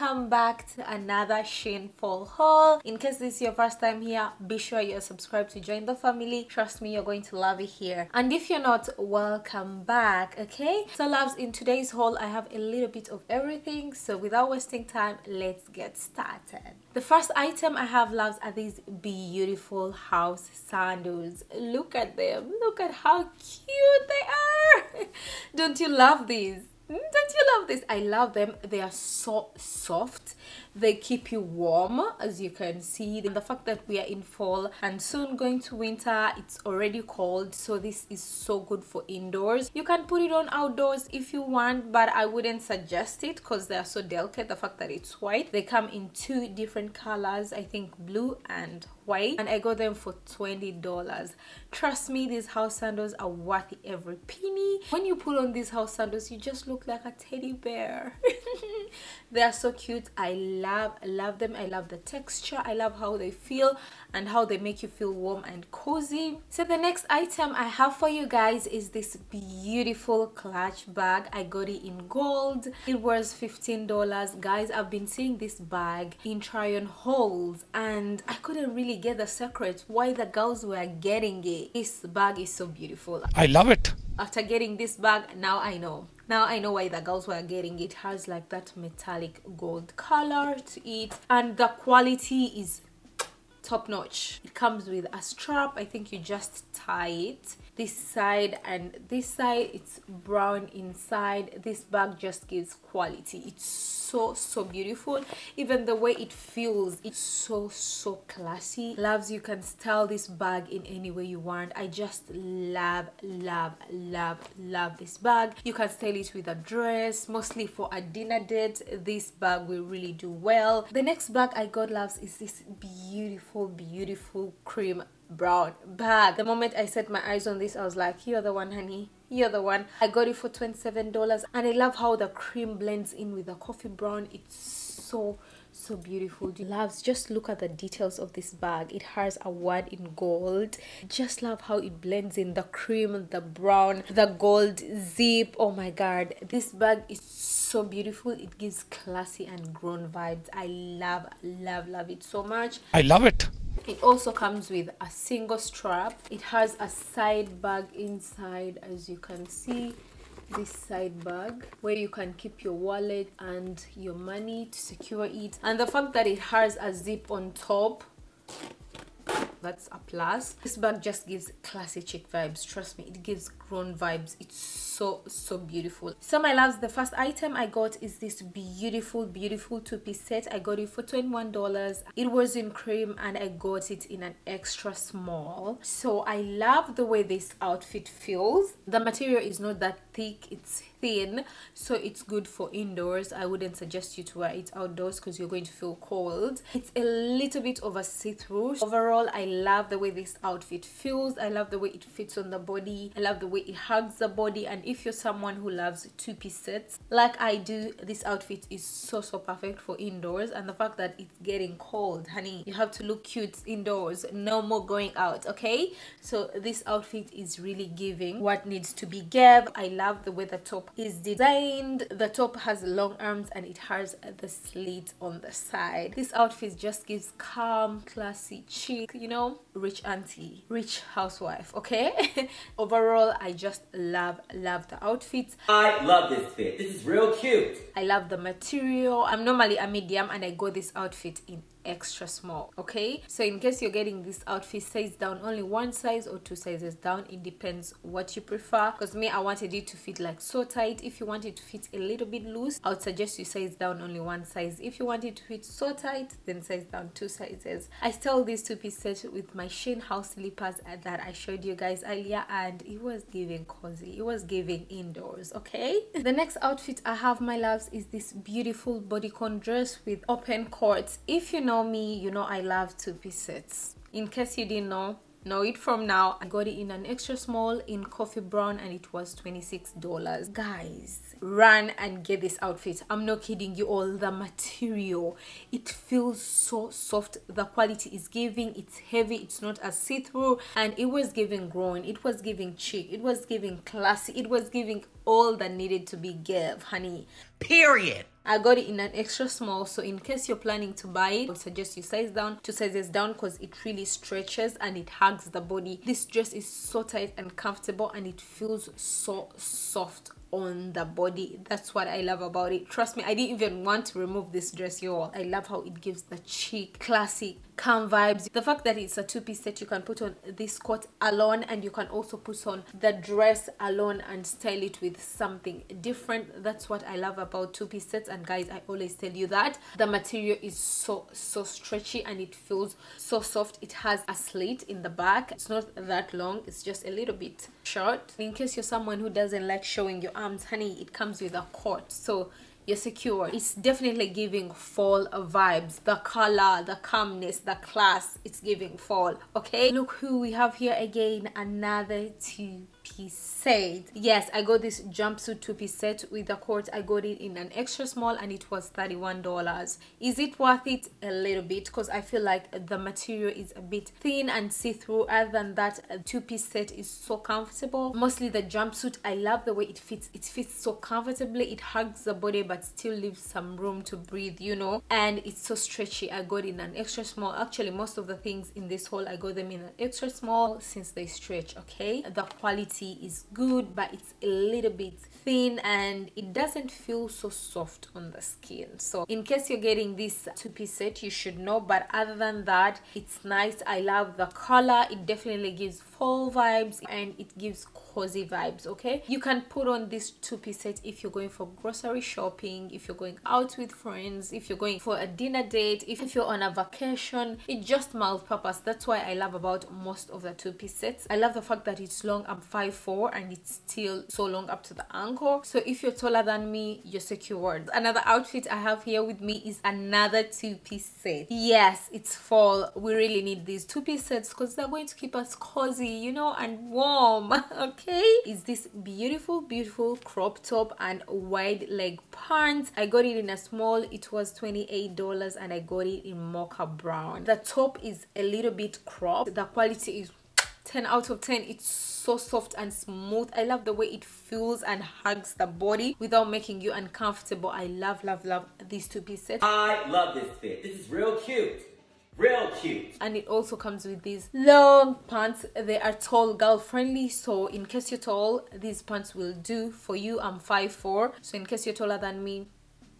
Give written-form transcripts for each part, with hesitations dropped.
welcome back to another Shein Fall haul. In case this is your first time here, be sure you're subscribed to join the family. Trust me, you're going to love it here. And if you're not, welcome back. Okay, so loves, in today's haul I have a little bit of everything, so without wasting time, let's get started. The first item I have, loves, are these beautiful house sandals. Look at them, look at how cute they are. Don't you love these? Don't you love this? I love them. They are so soft. They keep you warm, as you can see. The fact that we are in fall and soon going to winter, it's already cold, so this is so good for indoors. You can put it on outdoors if you want, but I wouldn't suggest it because they are so delicate. The fact that it's white, they come in two different colors, I think blue and white, and I got them for $20. Trust me, these house sandals are worth every penny. When you put on these house sandals, you just look like a teddy bear. They are so cute. I love them. I love the texture, I love how they feel and how they make you feel warm and cozy. So the next item I have for you guys is this beautiful clutch bag. I got it in gold. It was $15. Guys, I've been seeing this bag in try-on hauls and I couldn't really get the secret why the girls were getting it. This bag is so beautiful. I love it. After getting this bag, now I know. Now I know why the girls were getting it. It has like that metallic gold color to it, and the quality is top notch. It comes with a strap. I think you just tie it this side and this side. It's brown inside. This bag just gives quality. It's so beautiful. Even the way it feels, it's so classy. Loves, you can style this bag in any way you want. I just love this bag. You can style it with a dress, mostly for a dinner date. This bag will really do well. The next bag I got, loves, is this beautiful cream brown bag. The moment I set my eyes on this, I was like, you're the one, honey. You're the one. I got it for $27, and I love how the cream blends in with the coffee brown. It's so beautiful. Loves, just look at the details of this bag. It has a word in gold. Just love how it blends in the cream, the brown, the gold zip. Oh my god, this bag is so beautiful. It gives classy and grown vibes. I love it so much. I love it. It also comes with a single strap. It has a side bag inside, as you can see. This side bag where you can keep your wallet and your money to secure it, and the fact that it has a zip on top, that's a plus. This bag just gives classy chic vibes. Trust me, it gives grown vibes. It's so beautiful. So my loves, the first item I got is this beautiful two-piece set. I got it for $21. It was in cream and I got it in an extra small. So I love the way this outfit feels. The material is not that thick, it's thin, so it's good for indoors. I wouldn't suggest you to wear it outdoors because you're going to feel cold. It's a little bit of a see-through. Overall, I love the way this outfit feels. I love the way it fits on the body. I love the way it hugs the body. And if you're someone who loves two-piece sets like I do, this outfit is so perfect for indoors. And the fact that it's getting cold, honey, you have to look cute indoors. No more going out, okay? So this outfit is really giving what needs to be gave. I love the way the top is designed. The top has long arms and it has the slit on the side. This outfit just gives calm, classy chic, you know, rich auntie, rich housewife, okay? Overall, I just love the outfit. I love this fit. This is real cute. I love the material. I'm normally a medium and I got this outfit in extra small, okay? So in case you're getting this outfit size down, only one size or two sizes down, it depends what you prefer. Because me, I wanted it to fit like so tight. If you want it to fit a little bit loose, I would suggest you size down only one size. If you want it to fit so tight, then size down two sizes. I styled this two-piece set with my Shein house slippers that I showed you guys earlier, and it was giving cozy, it was giving indoors, okay? The next outfit I have, my loves, is this beautiful bodycon dress with open cords. If you know me, you know I love two-piece sets. In case you didn't know it from now. I got it in an extra small in coffee brown and it was $26. Guys, run and get this outfit. I'm not kidding you all. The material, it feels so soft. The quality is giving. It's heavy. It's not a see-through, and it was giving grown. It was giving chic. It was giving classy. It was giving all that needed to be gave, honey, period. I got it in an extra small, so in case you're planning to buy it, I would suggest you size down, 2 sizes down, because it really stretches and it hugs the body. This dress is so tight and comfortable, and it feels so soft on the body. That's what I love about it. Trust me, I didn't even want to remove this dress, y'all. I love how it gives the chic, classy, calm vibes. The fact that it's a two-piece set, you can put on this coat alone, and you can also put on the dress alone and style it with something different. That's what I love about two-piece sets. And guys, I always tell you that the material is so stretchy, and it feels so soft. It has a slit in the back. It's not that long, it's just a little bit short. In case you're someone who doesn't like showing your arms, honey, it comes with a cord, so you're secure. It's definitely giving fall vibes. The color, the calmness, the class, it's giving fall. Okay, look who we have here again, another two-piece set. Yes, I got this jumpsuit two-piece set with the cord. I got it in an extra small, and it was $31. Is it worth it? A little bit, because I feel like the material is a bit thin and see-through. Other than that, a two-piece set is so comfortable. Mostly the jumpsuit, I love the way it fits. It fits so comfortably. It hugs the body but still leaves some room to breathe, you know, and it's so stretchy. I got in an extra small. Actually, most of the things in this haul, I got them in an extra small since they stretch. Okay, the quality is good, but it's a little bit thin, and it doesn't feel so soft on the skin. So in case you're getting this two-piece set, you should know, but other than that, it's nice. I love the color. It definitely gives fall vibes, and it gives cozy vibes. Okay, you can put on this two-piece set if you're going for grocery shopping, if you're going out with friends, if you're going for a dinner date, if you're on a vacation. It just multi-purpose. That's why I love about most of the two-piece sets. I love the fact that it's long. I'm 5'4", and it's still so long up to the ankle. So if you're taller than me, you're secured. Another outfit I have here with me is another two-piece set. Yes, it's fall. We really need these two-piece sets because they're going to keep us cozy, you know, and warm. Okay, is this beautiful, beautiful crop top and wide leg pants. I got it in a small. It was $28, and I got it in mocha brown. The top is a little bit cropped. The quality is 10 out of 10. It's so soft and smooth. I love the way it feels and hugs the body without making you uncomfortable. I love these two-piece sets. I love this fit. This is real cute. Real cute. And it also comes with these long pants. They are tall girl friendly, so in case you're tall, these pants will do for you. I'm 5'4", so in case you're taller than me,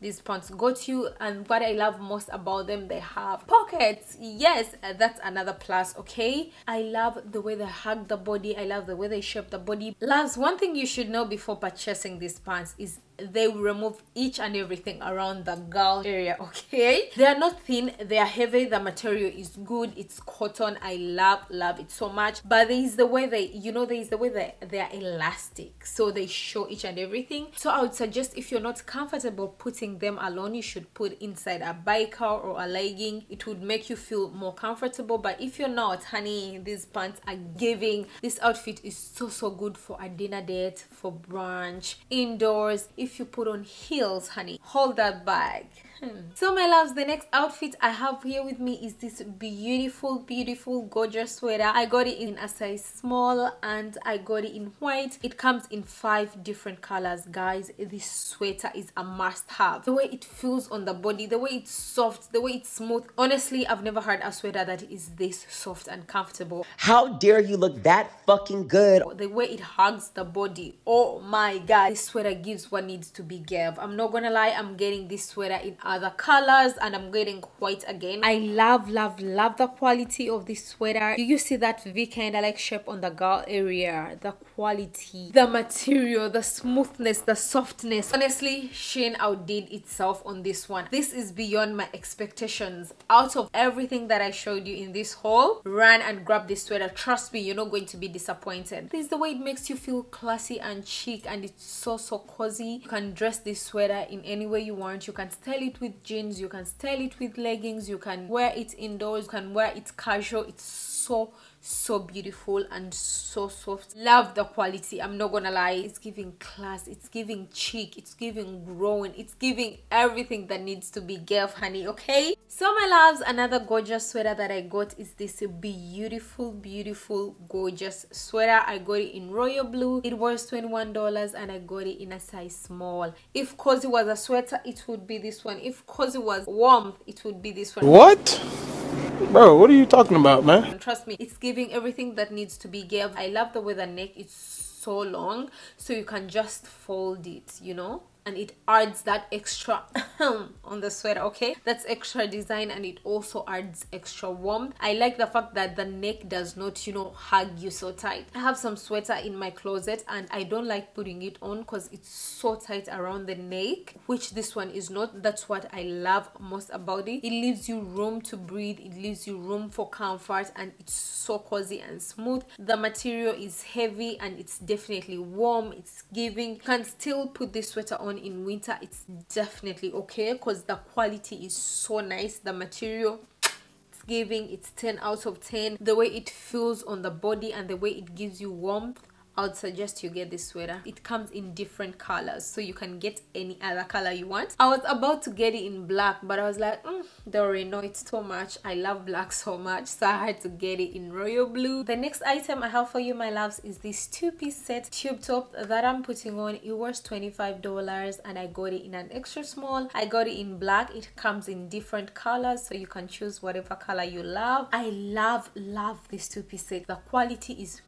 these pants got you. And what I love most about them, they have pockets. Yes, that's another plus. Okay, I love the way they hug the body. I love the way they shape the body. Loves, one thing you should know before purchasing these pants is they will remove each and everything around the girl area. Okay, they are not thin, they are heavy. The material is good. It's cotton. I love it so much. But there is the way they, you know, there is the way they are elastic, so they show each and everything. So I would suggest, if you're not comfortable putting them alone, you should put inside a biker or a legging. It would make you feel more comfortable. But if you're not, honey, these pants are giving. This outfit is so good for a dinner date, for brunch, indoors. If you put on heels, honey, hold that bag. So my loves, the next outfit I have here with me is this beautiful, beautiful, gorgeous sweater. I got it in a size small, and I got it in white. It comes in 5 different colors. Guys, this sweater is a must-have. The way it feels on the body, the way it's soft, the way it's smooth. Honestly, I've never had a sweater that is this soft and comfortable. How dare you look that fucking good? The way it hugs the body. Oh my God. This sweater gives what needs to be gave. I'm not gonna lie, I'm getting this sweater in other colors, and I'm getting white again. I love the quality of this sweater. Do you see that V kind of like shape on the girl area? The quality, the material, the smoothness, the softness. Honestly, Shein outdid itself on this one. This is beyond my expectations. Out of everything that I showed you in this haul, run and grab this sweater. Trust me, you're not going to be disappointed. This is the way it makes you feel classy and chic, and it's so cozy. You can dress this sweater in any way you want. You can style it with jeans, you can style it with leggings, you can wear it indoors, you can wear it casual. It's so beautiful and so soft. Love the quality, I'm not gonna lie. It's giving class, it's giving chic, it's giving growing, it's giving everything that needs to be gave, honey. Okay, so my loves, another gorgeous sweater that I got is this beautiful gorgeous sweater. I got it in royal blue. It was $21 and I got it in a size small. If cozy was a sweater, it would be this one. If cozy was warmth, it would be this one. What? Bro, what are you talking about, man? And trust me, it's giving everything that needs to be gave. I love the way the neck is so long, so you can just fold it, you know, and it adds that extra on the sweater. Okay, that's extra design, and it also adds extra warmth. I like the fact that the neck does not, you know, hug you so tight. I have some sweater in my closet and I don't like putting it on because it's so tight around the neck, which this one is not. That's what I love most about it. It leaves you room to breathe, it leaves you room for comfort, and it's so cozy and smooth. The material is heavy and it's definitely warm. It's giving. You can still put this sweater on in winter. It's definitely okay because the quality is so nice. The material, it's giving, it's 10 out of 10. The way it feels on the body and the way it gives you warmth, I would suggest you get this sweater. It comes in different colors, so you can get any other color you want. I was about to get it in black, but I was like, Dory, no, it's too much. I love black so much, so I had to get it in royal blue. The next item I have for you, my loves, is this two-piece set tube top that I'm putting on. It was $25 and I got it in an extra small. I got it in black. It comes in different colors, so you can choose whatever color you love. I love this two-piece set. The quality is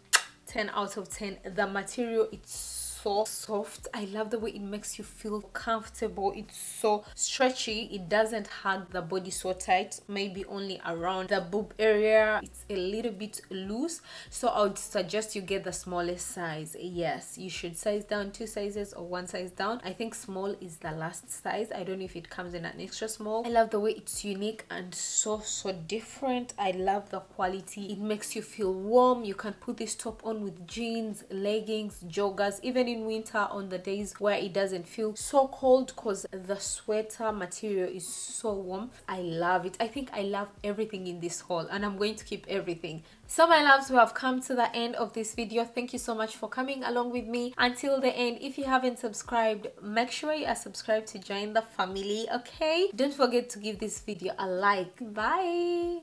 10 out of 10. The material, it's so soft. I love the way it makes you feel comfortable. It's so stretchy. It doesn't hug the body so tight, maybe only around the boob area. It's a little bit loose, so I would suggest you get the smallest size. Yes, you should size down 2 sizes or 1 size down. I think small is the last size. I don't know if it comes in an extra small. I love the way it's unique and so different. I love the quality. It makes you feel warm. You can put this top on with jeans, leggings, joggers, even in winter on the days where it doesn't feel so cold because the sweater material is so warm. I love it. I think I love everything in this haul and I'm going to keep everything. So my loves, we have come to the end of this video. Thank you so much for coming along with me until the end. If you haven't subscribed, make sure you are subscribed to join the family. Okay, don't forget to give this video a like. Bye,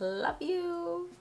love you.